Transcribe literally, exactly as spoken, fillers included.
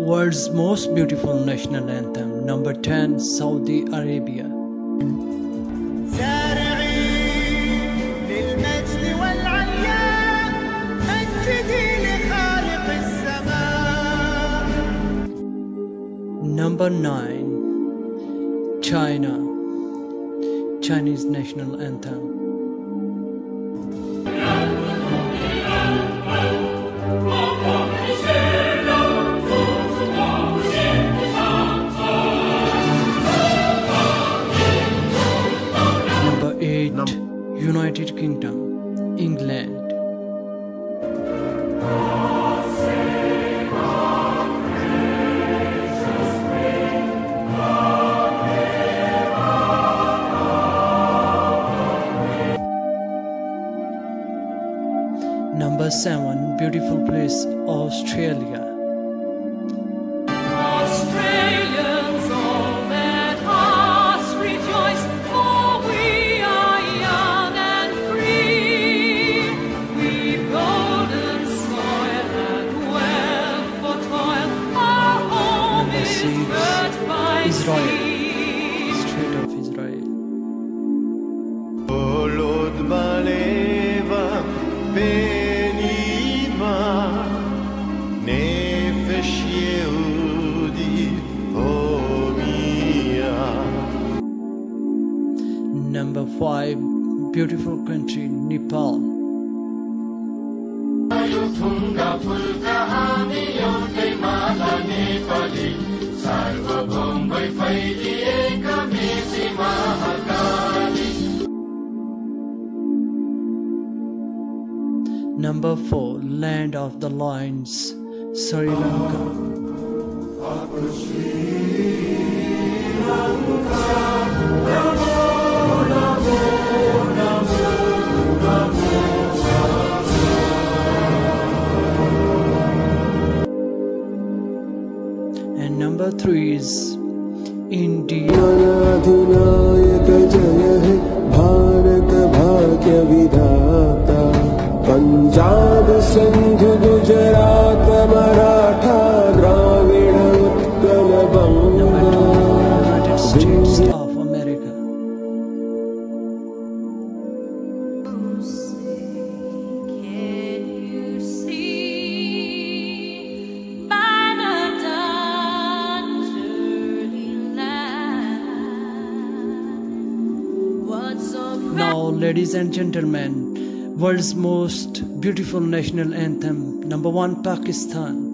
World's most beautiful national anthem, number ten, Saudi Arabia. Number nine, China, Chinese national anthem. United Kingdom, England. Number seven, beautiful place, Australia. Israel, Strait of Israel. Number five, beautiful country, Nepal. Number four, land of the lions, Sri Lanka. And number three is India. United States of America. Now, ladies and gentlemen, world's most beautiful national anthem, number one, Pakistan.